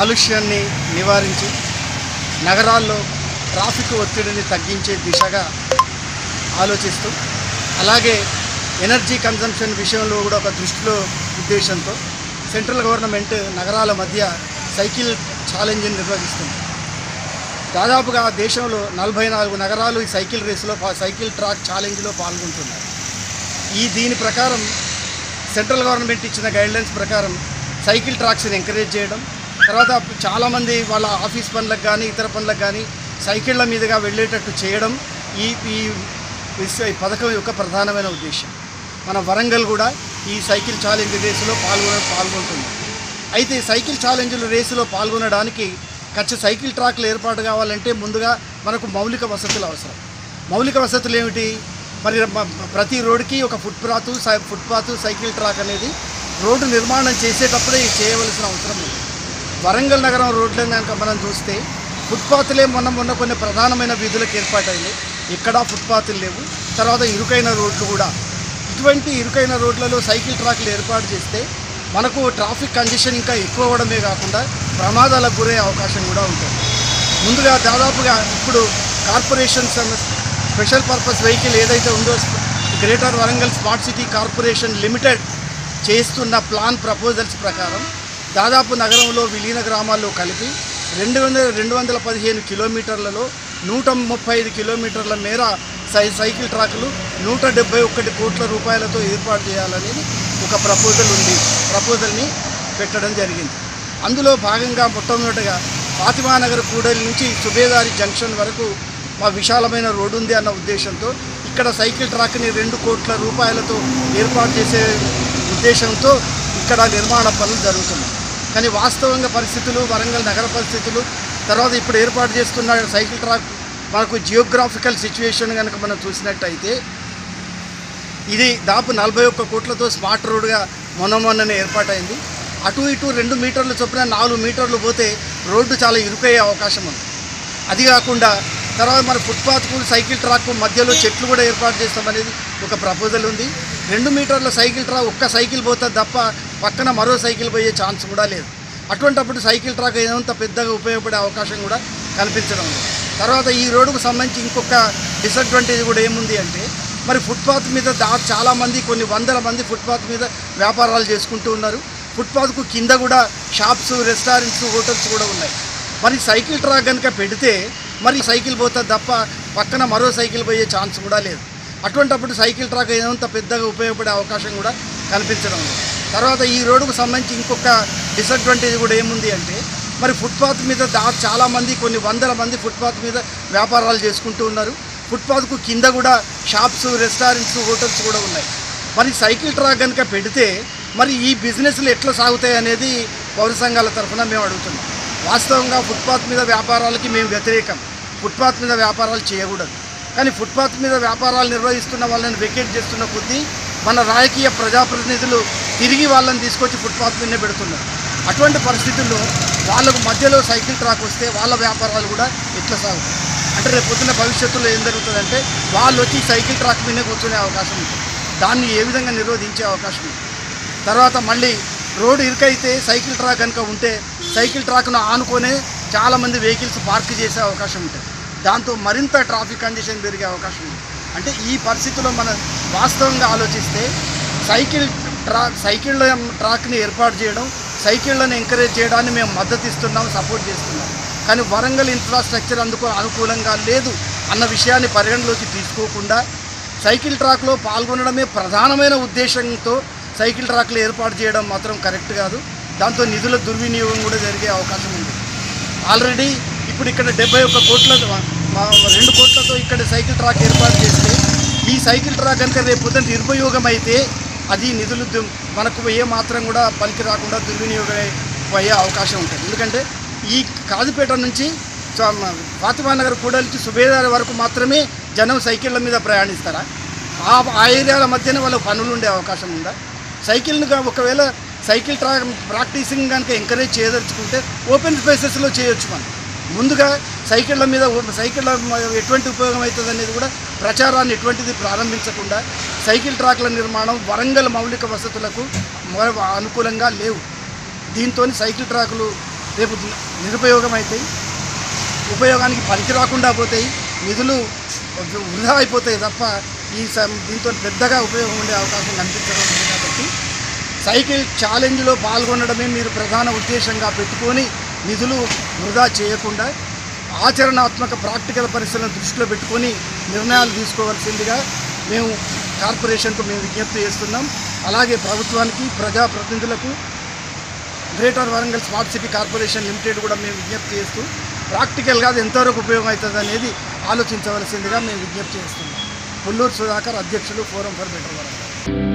కాలుష్యాన్ని నివారించి నగరాల్లో ట్రాఫిక్ ఒత్తిడిని తగ్గించే దిశగా ఆలోచిస్తూ అలాగే ఎనర్జీ కన్సంప్షన్ విషయంలో కూడా ఒక దృష్టిలో ఉద్దేశంతో సెంట్రల్ గవర్నమెంట్ నగరాల మధ్య సైకిల్ ఛాలెంజ్ని నిర్వహిస్తుంది. దాదాపుగా దేశంలో 44 నగరాలు ఈ సైకిల్ రేసులో సైకిల్ ట్రాక్ ఛాలెంజ్లో పాల్గొంటున్నారు. దీని ప్రకారం సెంట్రల్ గవర్నమెంట్ ఇచ్చిన గైడ్లైన్స్ ప్రకారం సైకిల్ ట్రాక్స్ని ఎంకరేజ్ చేయడం, తర్వాత చాలామంది వాళ్ళ ఆఫీస్ పనులకు కానీ ఇతర పనులకు కానీ సైకిళ్ళ మీదుగా వెళ్ళేటట్టు చేయడం ఈ పథకం యొక్క ప్రధానమైన ఉద్దేశం. మన వరంగల్ కూడా ఈ సైకిల్ ఛాలెంజ్ రేసులో పాల్గొంటుంది. అయితే సైకిల్ ఛాలెంజ్లు రేసులో పాల్గొనడానికి ఖచ్చితంగా సైకిల్ ట్రాక్లు ఏర్పాటు కావాలంటే ముందుగా మనకు మౌలిక వసతులు అవసరం. మౌలిక వసతులు ఏమిటి? మరి ప్రతి రోడ్డుకి ఒక ఫుట్పాత్ సైకిల్ ట్రాక్ అనేది రోడ్డు నిర్మాణం చేసేటప్పుడే చేయవలసిన అవసరం ఉంది. వరంగల్ నగరం రోడ్లను కనుక మనం చూస్తే ఫుట్పాత్లే మొన్న కొన్ని ప్రధానమైన వీధులకు ఏర్పాటైంది, ఎక్కడా ఫుట్పాత్లు లేవు. తర్వాత ఇరుకైన రోడ్లు కూడా, ఇటువంటి ఇరుకైన రోడ్లలో సైకిల్ ట్రాక్లు ఏర్పాటు చేస్తే మనకు ట్రాఫిక్ కంజెషన్ ఇంకా ఎక్కువ అవడమే కాకుండా ప్రమాదాలకు గురయ్యే అవకాశం కూడా ఉంటుంది. ముందుగా దాదాపుగా ఇప్పుడు కార్పొరేషన్స్ స్పెషల్ పర్పస్ వెహికల్ ఏదైతే ఉందో greater Warangal smart city corporation limited చేస్తున్న ప్లాన్ ప్రపోజల్స్ ప్రకారం దాదాపు నగరంలో విలీన గ్రామాల్లో కలిపి 215 కిలోమీటర్లలో 135 కిలోమీటర్ల మేర సైకిల్ ట్రాక్లు 171 కోట్ల రూపాయలతో ఏర్పాటు చేయాలనేది ఒక ప్రపోజల్ ఉంది. ప్రపోజల్ని పెట్టడం జరిగింది. అందులో భాగంగా మొట్టమొదటిగా ఫాతిమానగర్ కూడలి నుంచి సుబేదారి జంక్షన్ వరకు మా విశాలమైన రోడ్డు ఉంది అన్న ఉద్దేశంతో ఇక్కడ సైకిల్ ట్రాక్ని 2 కోట్ల రూపాయలతో ఏర్పాటు చేసే ఉద్దేశంతో ఇక్కడ నిర్మాణ పనులు జరుగుతున్నాయి. కానీ వాస్తవంగా పరిస్థితులు, వరంగల్ నగర పరిస్థితులు, తర్వాత ఇప్పుడు ఏర్పాటు చేస్తున్న సైకిల్ ట్రాక్ మనకు జియోగ్రాఫికల్ సిచ్యువేషన్ కనుక మనం చూసినట్టయితే ఇది దాదాపు 41 కోట్లతో స్మార్ట్ రోడ్డుగా మొన్ననే ఏర్పాటైంది. అటు ఇటు 2 మీటర్లు చొప్పున 4 మీటర్లు పోతే రోడ్డు చాలా ఇరుకయ్యే అవకాశం ఉంది. అది కాకుండా తర్వాత మన ఫుట్పాత్కు సైకిల్ ట్రాక్కు మధ్యలో చెట్లు కూడా ఏర్పాటు చేస్తామనేది ఒక ప్రపోజల్ ఉంది. 2 మీటర్ల సైకిల్ ట్రాక్ ఒక్క సైకిల్ పోతే తప్ప పక్కన మరో సైకిల్ పోయే ఛాన్స్ కూడా లేదు. అటువంటిప్పుడు సైకిల్ ట్రాక్ ఏమంత పెద్దగా ఉపయోగపడే అవకాశం కూడా కల్పించడం. తర్వాత ఈ రోడ్డుకు సంబంధించి ఇంకొక డిసడ్వాంటేజ్ కూడా ఏముంది అంటే మరి ఫుట్పాత్ మీద చాలామంది కొన్ని వందల మంది ఫుట్పాత్ మీద వ్యాపారాలు చేసుకుంటూ ఉన్నారు. ఫుట్పాత్కు కింద కూడా షాప్స్, రెస్టారెంట్స్, హోటల్స్ కూడా ఉన్నాయి. మరి సైకిల్ ట్రాక్ కనుక పెడితే మరి సైకిల్ పోతే తప్ప పక్కన మరో సైకిల్ పోయే ఛాన్స్ కూడా లేదు. అటువంటిప్పుడు సైకిల్ ట్రాక్ ఏమంత పెద్దగా ఉపయోగపడే అవకాశం కూడా కల్పించడం. తర్వాత ఈ రోడ్డుకు సంబంధించి ఇంకొక డిసడ్వాంటేజ్ కూడా ఏముంది అంటే మరి ఫుట్పాత్ మీద చాలామంది కొన్ని వందల మంది ఫుట్పాత్ మీద వ్యాపారాలు చేసుకుంటూ ఉన్నారు. ఫుట్పాత్కు కింద కూడా షాప్స్, రెస్టారెంట్స్, హోటల్స్ కూడా ఉన్నాయి. మరి సైకిల్ ట్రాక్ కనుక పెడితే మరి ఈ బిజినెస్లు ఎట్లా సాగుతాయి అనేది పౌర సంఘాల తరఫున మేము అడుగుతున్నాం. వాస్తవంగా ఫుట్పాత్ మీద వ్యాపారాలకి మేము వ్యతిరేకం. ఫుట్పాత్ మీద వ్యాపారాలు చేయకూడదు. కానీ ఫుట్పాత్ మీద వ్యాపారాలు నిర్వహిస్తున్న వాళ్ళని వెకేట్ చేస్తున్న కొద్దీ మన రాజకీయ ప్రజాప్రతినిధులు తిరిగి వాళ్ళని తీసుకొచ్చి ఫుట్పాత్ మీదనే పెడుతున్నారు. అటువంటి పరిస్థితుల్లో వాళ్ళకు మధ్యలో సైకిల్ ట్రాక్ వస్తే వాళ్ళ వ్యాపారాలు కూడా ఎట్లా సాగుతాయి అంటే రేపు పొద్దున్న భవిష్యత్తులో ఏం జరుగుతుందంటే వాళ్ళు వచ్చి సైకిల్ ట్రాక్ మీదనే కూర్చునే అవకాశం ఉంటుంది. దాన్ని ఏ విధంగా నిరోధించే అవకాశం ఉంది? తర్వాత మళ్ళీ రోడ్డు ఇరుకైతే సైకిల్ ట్రాక్ కనుక ఉంటే సైకిల్ ట్రాక్ను ఆనుకునే చాలామంది వెహికల్స్ పార్క్ చేసే అవకాశం ఉంటుంది. దాంతో మరింత ట్రాఫిక్ కండిషన్ పెరిగే అవకాశం ఉంది. అంటే ఈ పరిస్థితుల్లో మనం వాస్తవంగా ఆలోచిస్తే సైకిళ్ళ ట్రాక్ని ఏర్పాటు చేయడం, సైకిళ్ళను ఎంకరేజ్ చేయడాన్ని మేము మద్దతు ఇస్తున్నాం, సపోర్ట్ చేస్తున్నాం. కానీ వరంగల్ ఇన్ఫ్రాస్ట్రక్చర్ అందుకు అనుకూలంగా లేదు అన్న విషయాన్ని పరిగణలోకి తీసుకోకుండా సైకిల్ ట్రాక్లో పాల్గొనడమే ప్రధానమైన ఉద్దేశంతో సైకిల్ ట్రాక్లు ఏర్పాటు చేయడం మాత్రం కరెక్ట్ కాదు. దాంతో నిధుల దుర్వినియోగం కూడా జరిగే అవకాశం ఉంది. ఆల్రెడీ ఇప్పుడు ఇక్కడ 71 కోట్ల 2 కోట్లతో ఇక్కడ సైకిల్ ట్రాక్ ఏర్పాటు చేస్తే ఈ సైకిల్ ట్రాక్ కనుక రేపు పొద్దున నిర్వయోగం అయితే అది నిధులు మనకు ఏ మాత్రం కూడా పనికి రాకుండా దుర్వినియోగం అయ్యే అవకాశం ఉంటుంది. ఎందుకంటే ఈ కాజుపేట నుంచి ఫాతిమానగర్ కూడలి నుంచి సుబేదారి వరకు మాత్రమే జనం సైకిళ్ళ మీద ప్రయాణిస్తారా? ఆ ఏరియాల మధ్యనే వాళ్ళ పనులు ఉండే అవకాశం ఉందా? సైకిల్గా ఒకవేళ సైకిల్ ప్రాక్టీసింగ్ కనుక ఎంకరేజ్ చేయదలుచుకుంటే ఓపెన్ స్పేసెస్లో చేయొచ్చు. మనం ముందుగా సైకిళ్ళ మీద సైకిళ్ళ ఎటువంటి ఉపయోగం అవుతుంది అనేది కూడా ప్రచారాన్ని ఎటువంటిది ప్రారంభించకుండా సైకిల్ ట్రాక్ల నిర్మాణం వరంగల్ మౌలిక వసతులకు అనుకూలంగా లేవు. దీంతో సైకిల్ ట్రాకులు रेपु निरुपयोगमैताई उपयोगानिकि पనికి రాకుండా పోతాయి నిధులు వృధా అయిపోతాయి తప్ప ఈ దీంతో పెద్దగా ఉపయోగం ఉండే అవకాశం కనిపించడం కాబట్టి సైకిల్ ఛాలెంజ్ లో పాల్గొనడమే మీరు ప్రధాన ఉద్దేశంగా పెట్టుకొని నిధులు వృధా చేయకుండా ఆచరణాత్మక ప్రాక్టికల్ పరిశీలన దృష్టిలో పెట్టుకొని నిర్ణయాలు తీసుకోవాల్సిందిగా మేము కార్పొరేషన్ కు మేము విజ్ఞప్తి చేస్తున్నాం అలాగే ప్రభుత్వానికి ప్రజా ప్రతినిధులకు greater Warangal smart city corporation limited కూడా మేము విజ్ఞప్తి చేస్తూ ప్రాక్టికల్ గా ఎంతవరకు ఉపయోగం అవుతది అనేది ఆలోచించవలసిందిగా మేము విజ్ఞప్తి చేస్తున్నాం పుల్లూరు సుధాకర్ అధ్యక్షులు ఫోరం ఫర్ బెటర్ వరంగల్